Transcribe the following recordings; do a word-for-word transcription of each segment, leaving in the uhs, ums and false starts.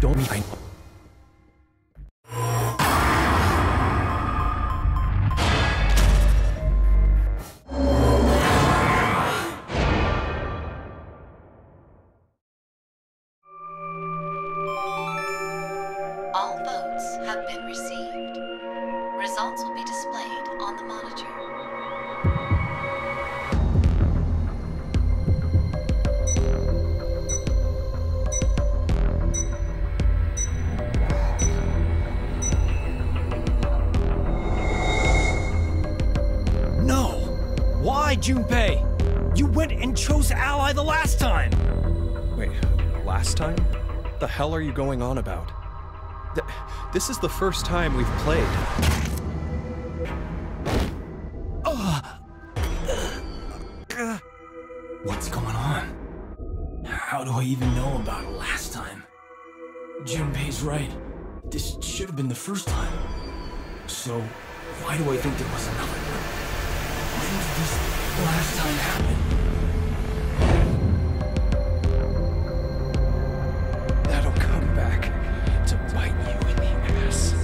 Don't be fine. Junpei, you went and chose Ally the last time! Wait, last time? The hell are you going on about? Th this is the first time we've played. What's going on? How do I even know about it last time? Junpei's right. This should have been the first time. So, why do I think there was another one? When did this last time happened? That'll come back to bite you in the ass.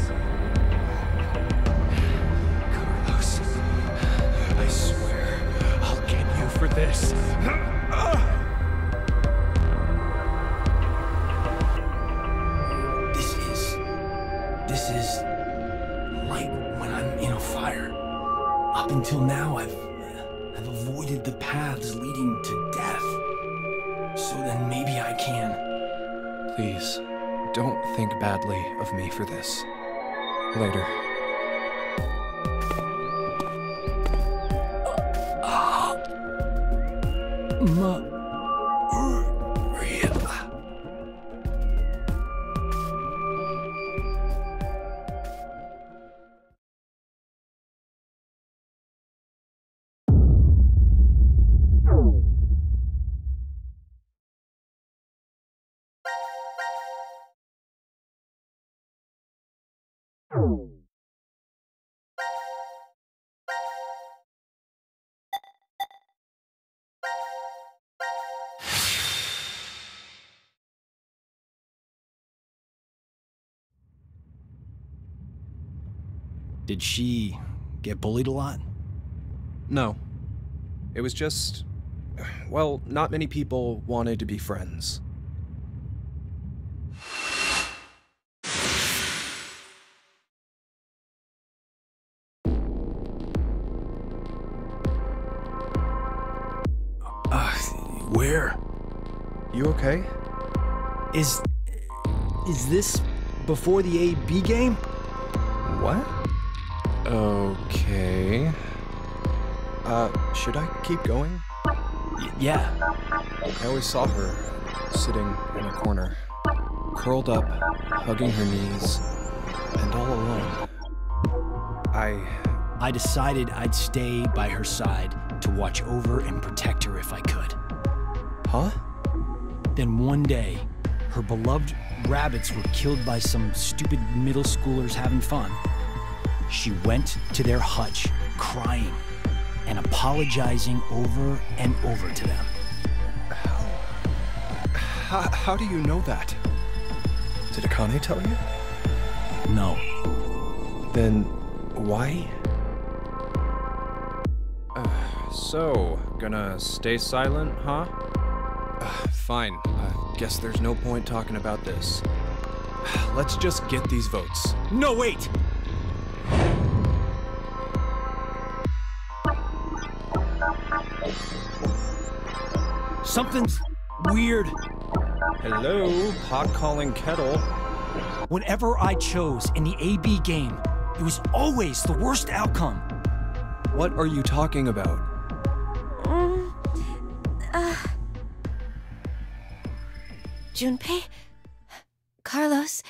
Carlos, I swear I'll get you for this. This is... This is... like when I'm in a fire. Up until now, I've... I've avoided the paths leading to death. So then maybe I can. Please, don't think badly of me for this. Later. Uh, uh, Ma- Did she get bullied a lot? No. It was just... well, not many people wanted to be friends. Uh, where? You okay? Is... is this before the A B game? What? Okay... Uh, should I keep going? Y- yeah. I always saw her sitting in a corner, curled up, hugging her knees, and all alone. I... I decided I'd stay by her side to watch over and protect her if I could. Huh? Then one day, her beloved rabbits were killed by some stupid middle schoolers having fun. She went to their hutch, crying and apologizing over and over to them. How? How, how do you know that? Did Akane tell you? No. Then why? Uh, so, gonna stay silent, huh? Uh, fine. I guess there's no point talking about this. Let's just get these votes. No, wait! Something's weird. Hello, pot calling kettle. Whenever I chose in the A B game, it was always the worst outcome. What are you talking about? Um, uh, Junpei? Carlos?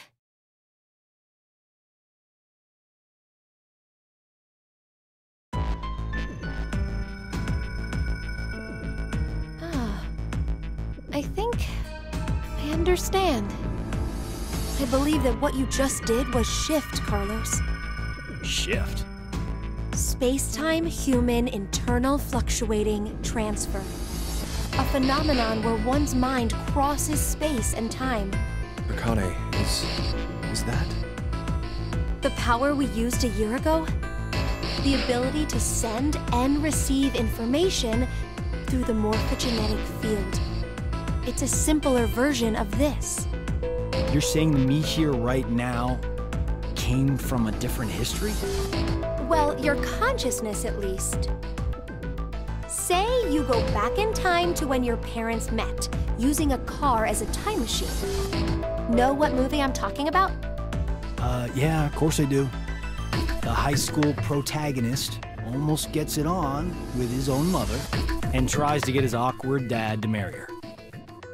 I think I understand. I believe that what you just did was shift, Carlos. Shift? Space-time human internal fluctuating transfer. a phenomenon where one's mind crosses space and time. Akane, is... is that? The power we used a year ago? The ability to send and receive information through the morphogenetic field. It's a simpler version of this. You're saying me here right now came from a different history? Well, your consciousness at least. Say you go back in time to when your parents met, using a car as a time machine. Know what movie I'm talking about? Uh, yeah, of course I do. The high school protagonist almost gets it on with his own mother and tries to get his awkward dad to marry her.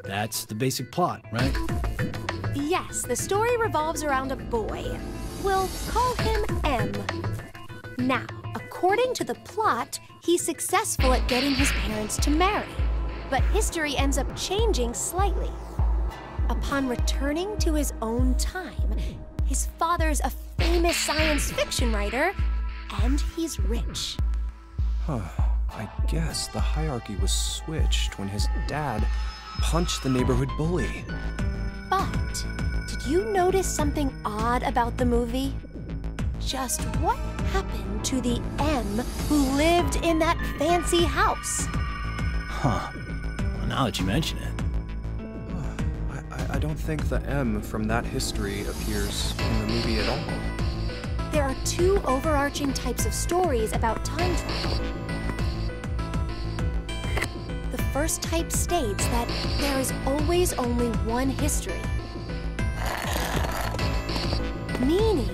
That's the basic plot, right? Yes, the story revolves around a boy. We'll call him M. Now, according to the plot, he's successful at getting his parents to marry, but history ends up changing slightly. Upon returning to his own time, his father's a famous science fiction writer, and he's rich. Huh. I guess the hierarchy was switched when his dad punched the neighborhood bully. But did you notice something odd about the movie? Just what happened to the M who lived in that fancy house? Huh. Well, now that you mention it. Uh, I, I don't think the M from that history appears in the movie at all. There are two overarching types of stories about time travel. The first type states that there is always only one history. Meaning,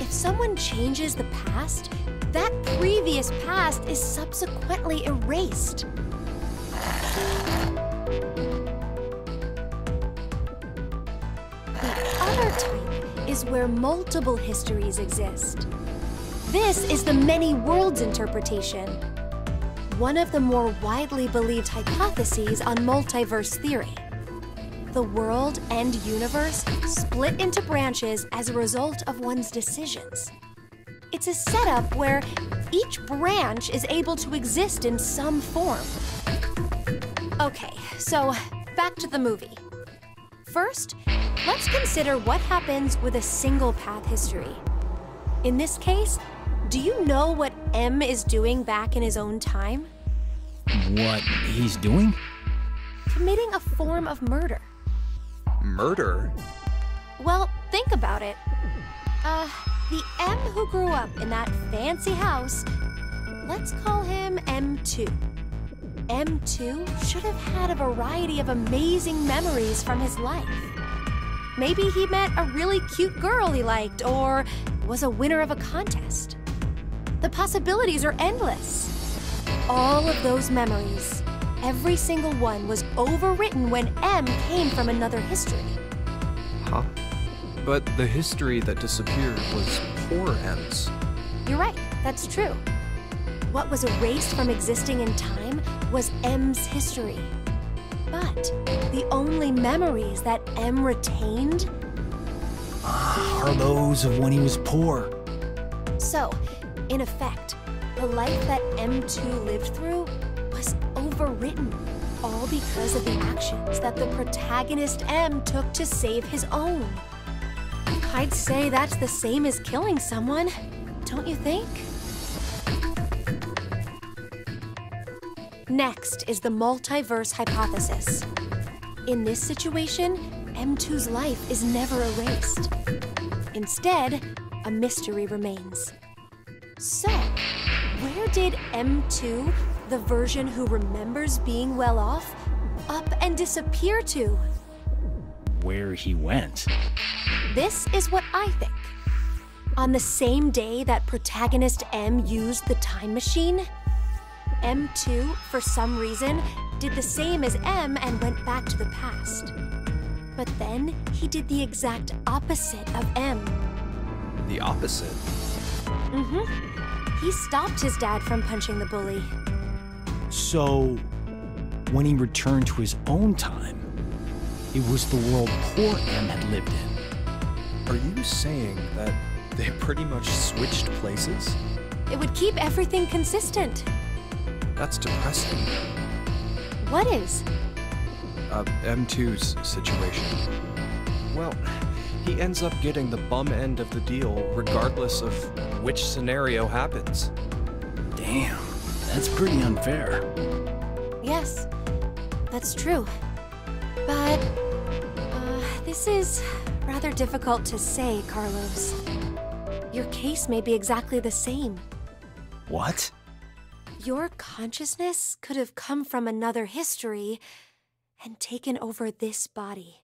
if someone changes the past, that previous past is subsequently erased. The other type is where multiple histories exist. This is the many worlds interpretation, one of the more widely believed hypotheses on multiverse theory. The world and universe split into branches as a result of one's decisions. It's a setup where each branch is able to exist in some form. Okay, so back to the movie. First, let's consider what happens with a single path history. In this case, do you know what M is doing back in his own time? What he's doing? Committing a form of murder. Murder? Well, think about it. Uh, the M who grew up in that fancy house, let's call him M two. M two should have had a variety of amazing memories from his life. Maybe he met a really cute girl he liked, or was a winner of a contest. The possibilities are endless. All of those memories, every single one, was overwritten when M came from another history. Huh? But the history that disappeared was poor M's. You're right, that's true. What was erased from existing in time was M's history. But the only memories that M retained ah, are those of when he was poor. So, in effect, the life that M two lived through was overwritten, all because of the actions that the protagonist M took to save his own. I'd say that's the same as killing someone, don't you think? Next is the multiverse hypothesis. In this situation, M two's life is never erased. Instead, a mystery remains. So, where did M two, the version who remembers being well off, up and disappear to? Where he went. This is what I think. On the same day that protagonist M used the time machine, M two, for some reason, did the same as M and went back to the past. But then, he did the exact opposite of M. The opposite? Mm-hmm. He stopped his dad from punching the bully. So, when he returned to his own time, it was the world poor M had lived in. Are you saying that they pretty much switched places? It would keep everything consistent. That's depressing. What is? Uh, M two's situation. Well, he ends up getting the bum end of the deal regardless of which scenario happens. Damn, that's pretty unfair. Yes, that's true. But, uh, this is rather difficult to say, Carlos. Your case may be exactly the same. What? Your consciousness could have come from another history and taken over this body.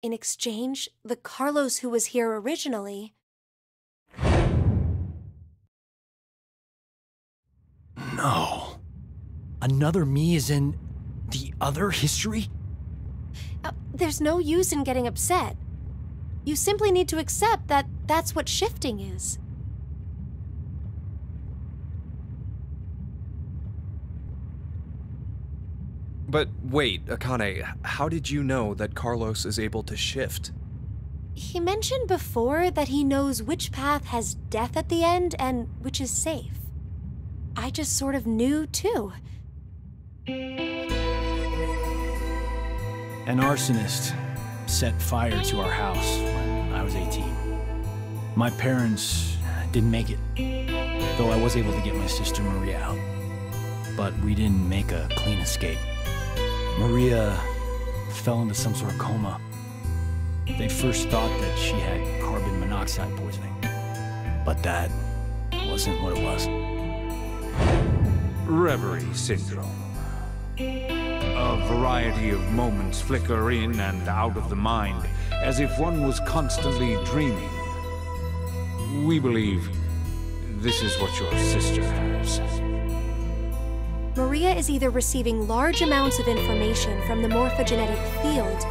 In exchange, the Carlos who was here originally... No. Another me is in the other history? Uh, there's no use in getting upset. You simply need to accept that that's what shifting is. But wait, Akane, how did you know that Carlos is able to shift? He mentioned before that he knows which path has death at the end and which is safe. I just sort of knew, too. An arsonist set fire to our house when I was eighteen. My parents didn't make it, though I was able to get my sister Maria out. But we didn't make a clean escape. Maria fell into some sort of coma. They first thought that she had carbon monoxide poisoning, but that wasn't what it was. Reverie syndrome. A variety of moments flicker in and out of the mind, as if one was constantly dreaming. We believe this is what your sister has. Maria is either receiving large amounts of information from the morphogenetic field,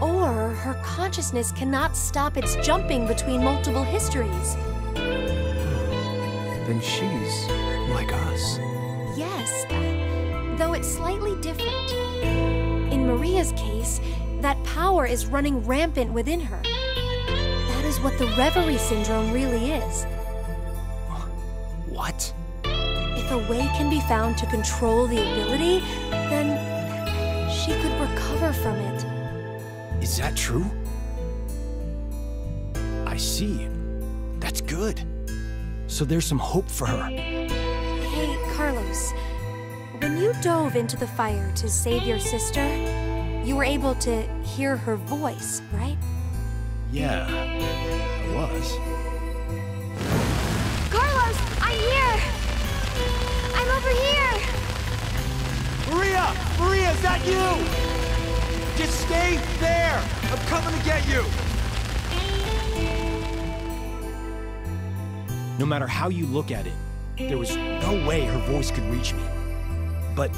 or her consciousness cannot stop its jumping between multiple histories. Then she's like us. Yes, though it's slightly different. In Maria's case, that power is running rampant within her. That is what the Reverie syndrome really is. What? If a way can be found to control the ability, then she could recover from it. Is that true? I see. That's good. So there's some hope for her. Hey, Carlos. When you dove into the fire to save your sister, you were able to hear her voice, right? Yeah, I was. Carlos, I'm here! I'm over here! Maria! Maria, is that you? Just stay there! I'm coming to get you! No matter how you look at it, there was no way her voice could reach me. But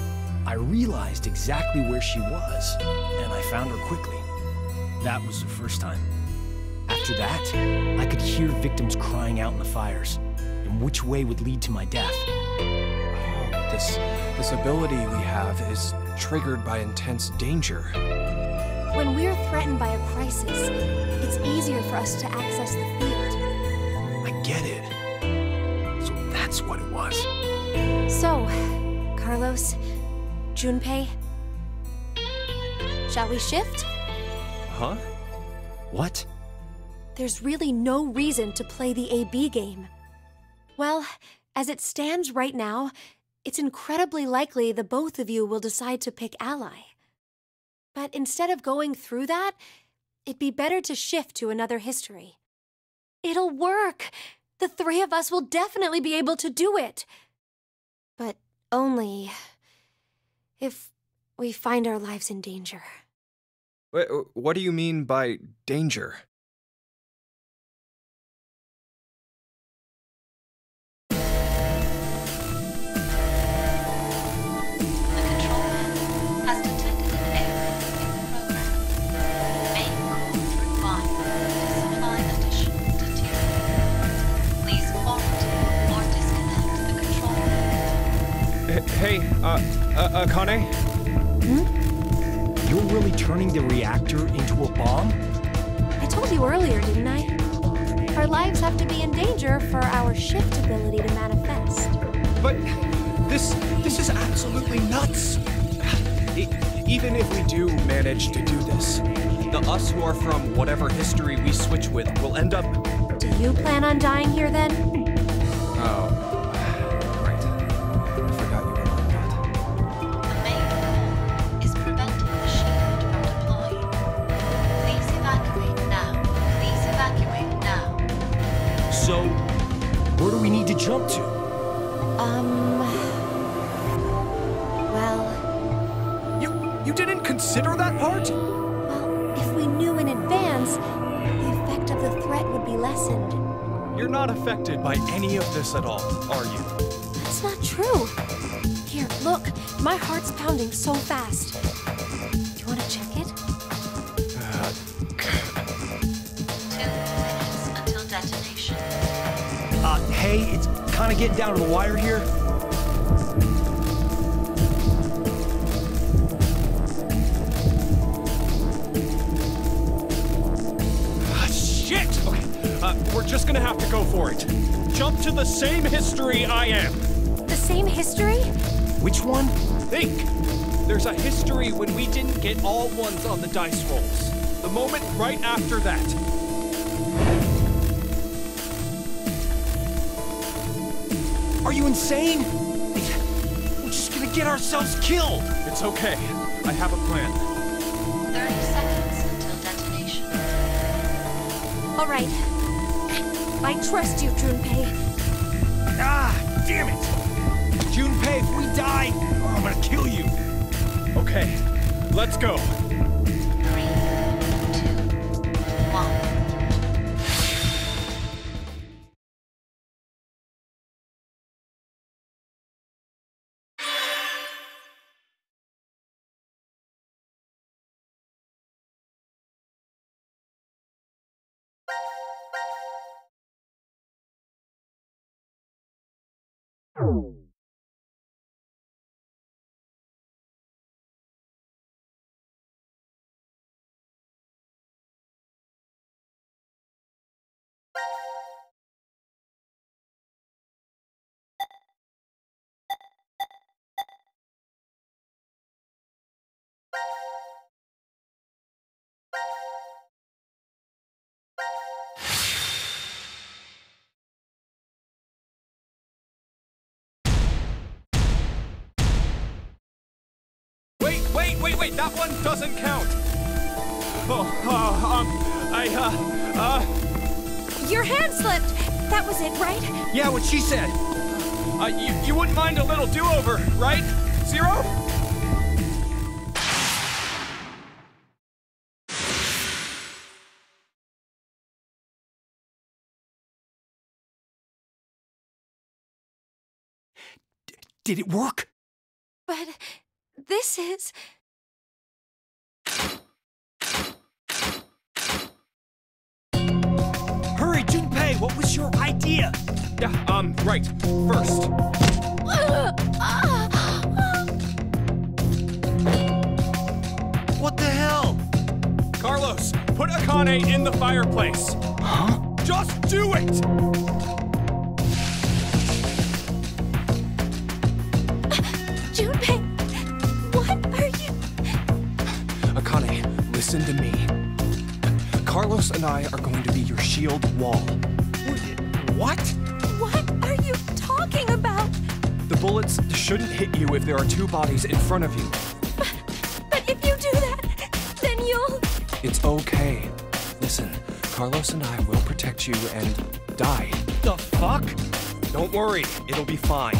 I realized exactly where she was, and I found her quickly. That was the first time. After that, I could hear victims crying out in the fires, and which way would lead to my death. This, this ability we have is triggered by intense danger. When we're threatened by a crisis, it's easier for us to access the field. I get it. So that's what it was. So, Carlos, Junpei, shall we shift? Huh? What? There's really no reason to play the A B game. Well, as it stands right now, it's incredibly likely the both of you will decide to pick ally. But instead of going through that, it'd be better to shift to another history. It'll work! The three of us will definitely be able to do it! But only if we find our lives in danger. Wait, what do you mean by danger? Hey, uh, uh, Akane? Hmm? You're really turning the reactor into a bomb? I told you earlier, didn't I? Our lives have to be in danger for our shift ability to manifest. But this, this is absolutely nuts! Even if we do manage to do this, the us who are from whatever history we switch with will end up... Do you plan on dying here then? Oh. Right. I forgot you were like that. The main is preventing the shield from deploying. Please evacuate now. Please evacuate now. So, where do we need to jump to? Um... Well... You... you didn't consider that part? Lessened. You're not affected by any of this at all, are you? That's not true. Here, look. My heart's pounding so fast. You want to check it? Uh... Two minutes until detonation. Uh, hey, it's kind of getting down to the wire here. We're just gonna have to go for it. Jump to the same history I am. The same history? Which one? Think. There's a history when we didn't get all ones on the dice rolls. The moment right after that. Are you insane? We're just gonna get ourselves killed. It's okay. I have a plan. thirty seconds until detonation. All right. I trust you, Junpei. Ah, damn it! Junpei, if we die, I'm gonna kill you. Okay, let's go. Three, two, one. Wait, wait, wait, that one doesn't count. Oh, uh, um, I, uh, uh... Your hand slipped. That was it, right? Yeah, what she said. Uh, you, you wouldn't mind a little do-over, right? Zero? D- did it work? But... this is... Hurry, Jinbei! What was your idea? Yeah, um, right. First. What the hell? Carlos, put Akane in the fireplace. Huh? Just do it! Listen to me. Carlos and I are going to be your shield wall. What? What are you talking about? The bullets shouldn't hit you if there are two bodies in front of you. But, but if you do that, then you'll... It's okay. Listen, Carlos and I will protect you and die. The fuck? Don't worry, it'll be fine.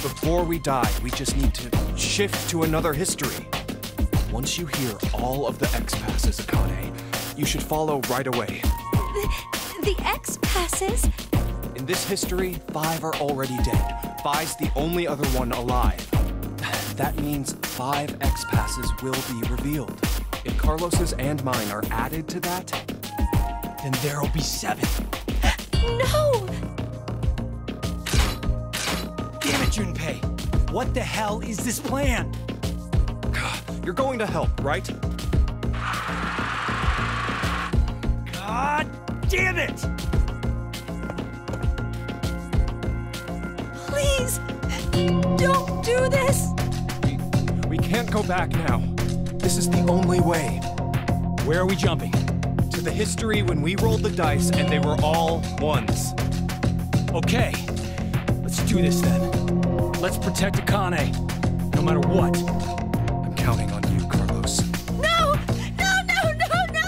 Before we die, we just need to shift to another history. Once you hear all of the X-Passes, Akane, you should follow right away. The, the X-Passes? In this history, five are already dead. Five's the only other one alive. That means five X-Passes will be revealed. If Carlos's and mine are added to that, then there'll be seven. No! Damn it, Junpei! What the hell is this plan? You're going to help, right? God damn it! Please, don't do this! We, we can't. can't go back now. This is the only way. Where are we jumping? To the history when we rolled the dice and they were all ones. Okay, let's do this then. Let's protect Akane, no matter what. I'm counting on you, Carlos. No! No, no, no, no!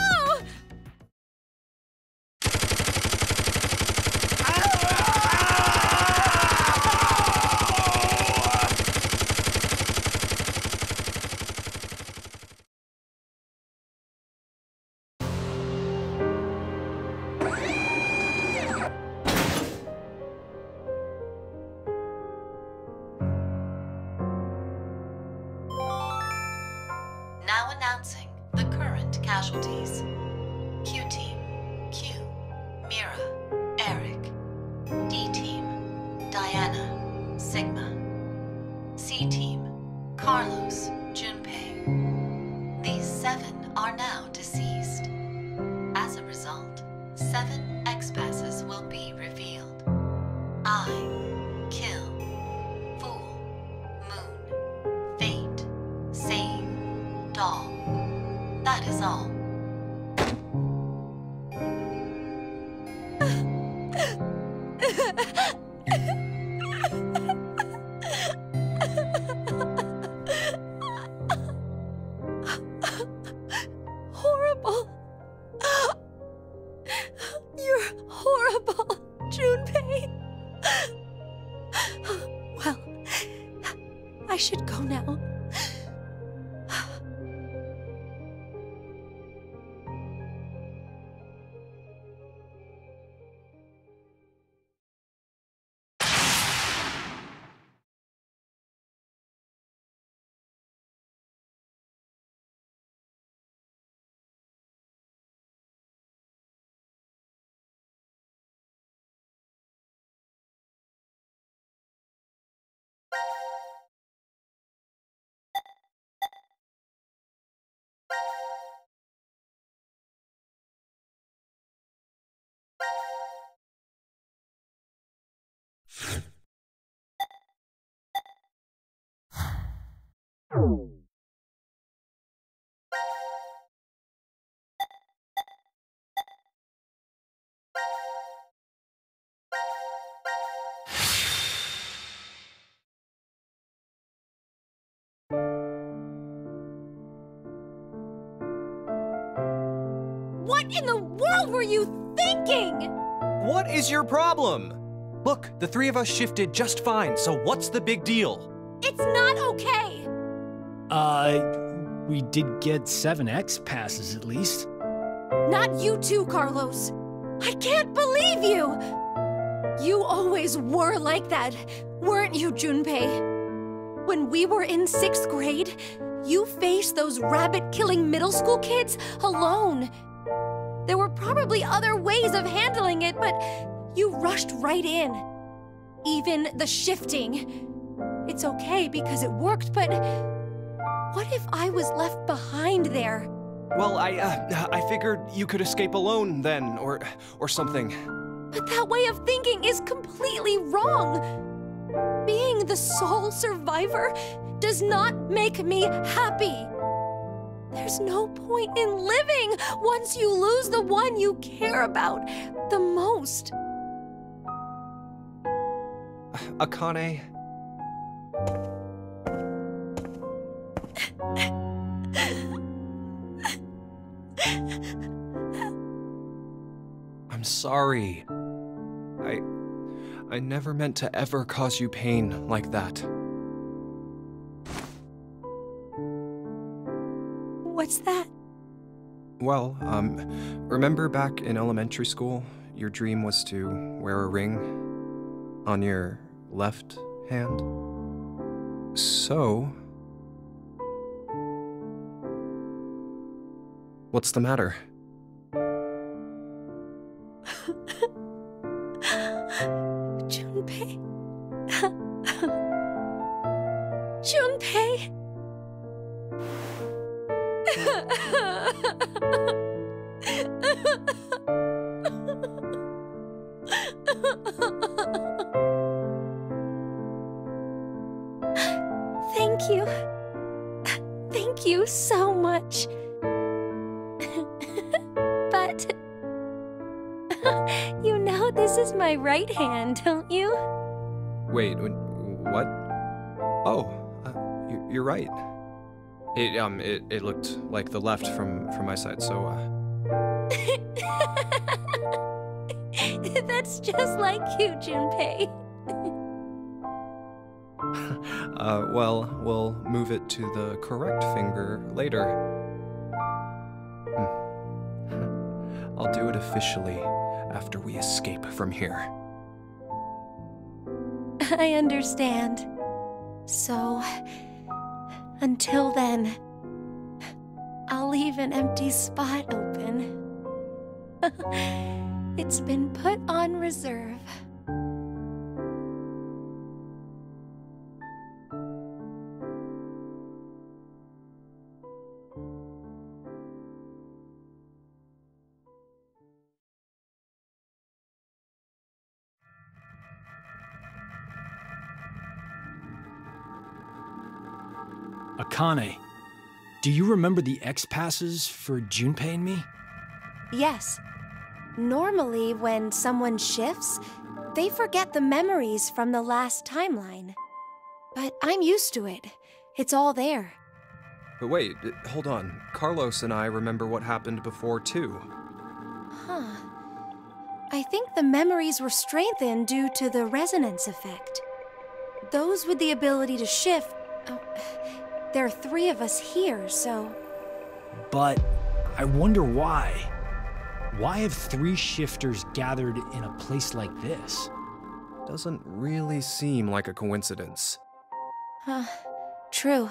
What in the world were you thinking? What is your problem? Look, the three of us shifted just fine, so what's the big deal? It's not okay! Uh, we did get seven X-Passes at least. Not you too, Carlos. I can't believe you! You always were like that, weren't you, Junpei? When we were in sixth grade, you faced those rabbit-killing middle school kids alone. There were probably other ways of handling it, but you rushed right in. Even the shifting. It's okay because it worked, but what if I was left behind there? Well, I, uh, I figured you could escape alone then, or, or something. But that way of thinking is completely wrong. Being the sole survivor does not make me happy. There's no point in living once you lose the one you care about the most. Akane. I'm sorry. I... I never meant to ever cause you pain like that. What's that? Well, um, remember back in elementary school, your dream was to wear a ring on your left hand? So... what's the matter? Junpei... Junpei... Thank you. Thank you so much. But... you know this is my right hand, don't you? Wait, what? Oh, uh, you're right. It, um, it, it looked like the left from, from my side, so, uh... That's just like you, Junpei. uh, well, we'll move it to the correct finger later. Hmm. I'll do it officially after we escape from here. I understand. So... until then, I'll leave an empty spot open. It's been put on reserve. Akane, do you remember the X-Passes for Junpei and me? Yes. Normally, when someone shifts, they forget the memories from the last timeline. But I'm used to it. It's all there. But wait, hold on. Carlos and I remember what happened before, too. Huh. I think the memories were strengthened due to the resonance effect. Those with the ability to shift... Oh. There are three of us here, so... But I wonder why. Why have three shifters gathered in a place like this? Doesn't really seem like a coincidence. Huh. True.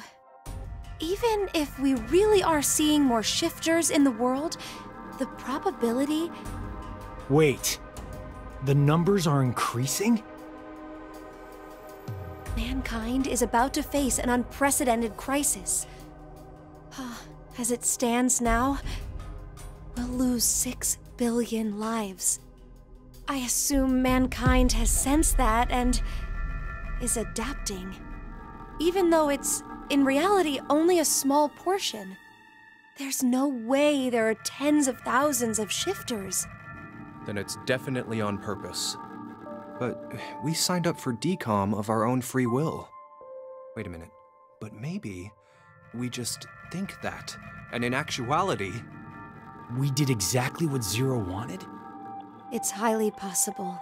Even if we really are seeing more shifters in the world, the probability... Wait. The numbers are increasing? Mankind is about to face an unprecedented crisis. As it stands now, we'll lose six billion lives. I assume mankind has sensed that and is adapting, even though it's, in reality, only a small portion. There's no way there are tens of thousands of shifters. Then it's definitely on purpose. But we signed up for D COM of our own free will. Wait a minute. But maybe we just think that, and in actuality... we did exactly what Zero wanted? It's highly possible.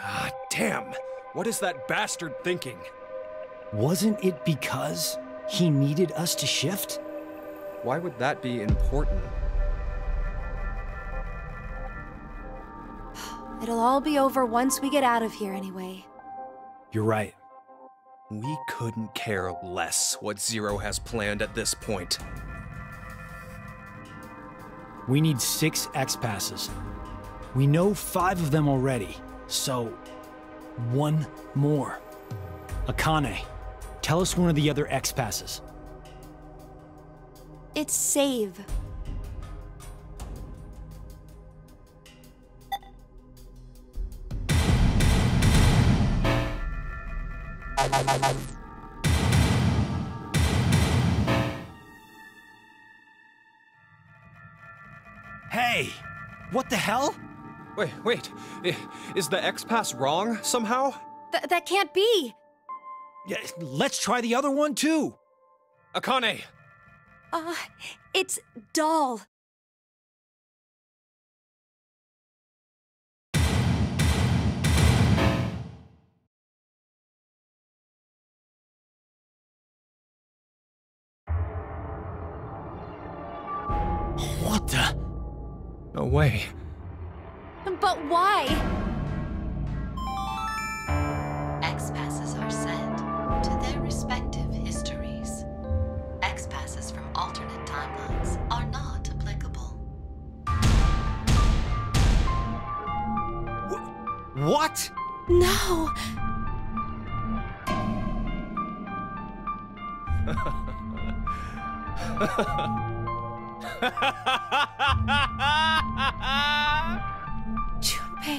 Ah, damn! What is that bastard thinking? Wasn't it because he needed us to shift? Why would that be important? It'll all be over once we get out of here anyway. You're right. We couldn't care less what Zero has planned at this point. We need six X-Passes. We know five of them already, so one more. Akane, tell us one of the other X-Passes. It's save. Hey! What the hell? Wait, wait. Is the X-Pass wrong somehow? Th that can't be! Yeah, let's try the other one too! Akane! Uh, it's dull. What the? No way. But why? X-Passes are sent to their respective histories. X-Passes from alternate timelines are not applicable. Wh- what? No! Junpei.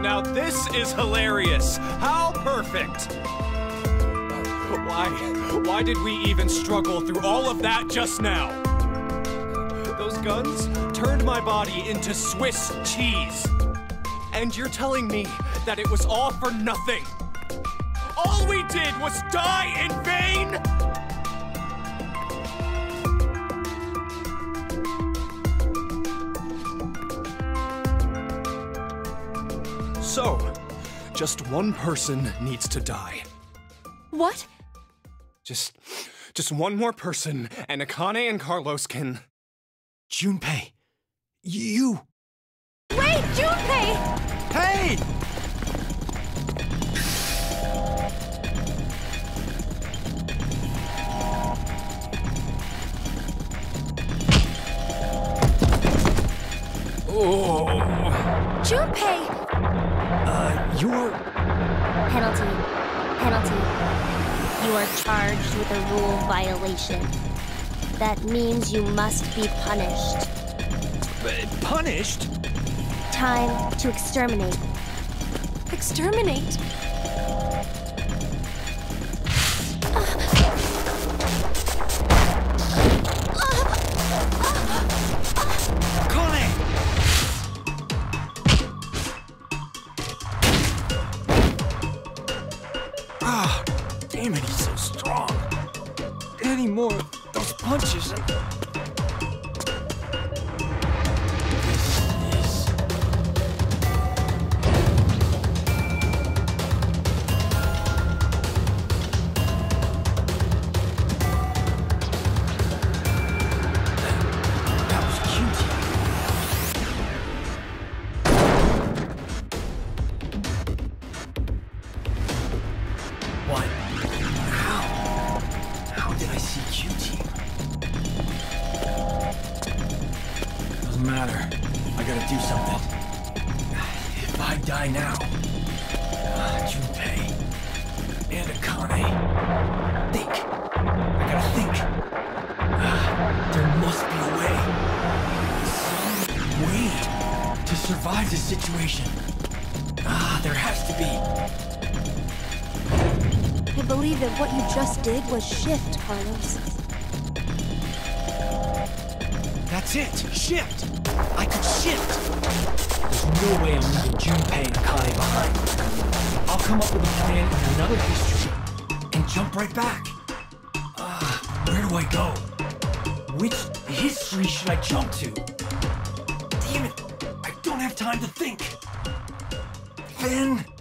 Now this is hilarious. How perfect. Why, why did we even struggle through all of that just now? Those guns turned my body into Swiss cheese. And you're telling me that it was all for nothing. All we did was die in vain? So, just one person needs to die. What? Just, just one more person, and Akane and Carlos can... Junpei, you... Wait, Junpei! Hey! Oh. Junpei! Uh, you're... Penalty. Penalty. You are charged with a rule violation. That means you must be punished. B- punished? Time to exterminate. Exterminate? Did was shift, Carlos. That's it! Shift! I could shift! There's no way I'm leaving Junpei and Akane behind. I'll come up with a plan in another history and jump right back. Uh, where do I go? Which history should I jump to? Damn it! I don't have time to think! Then...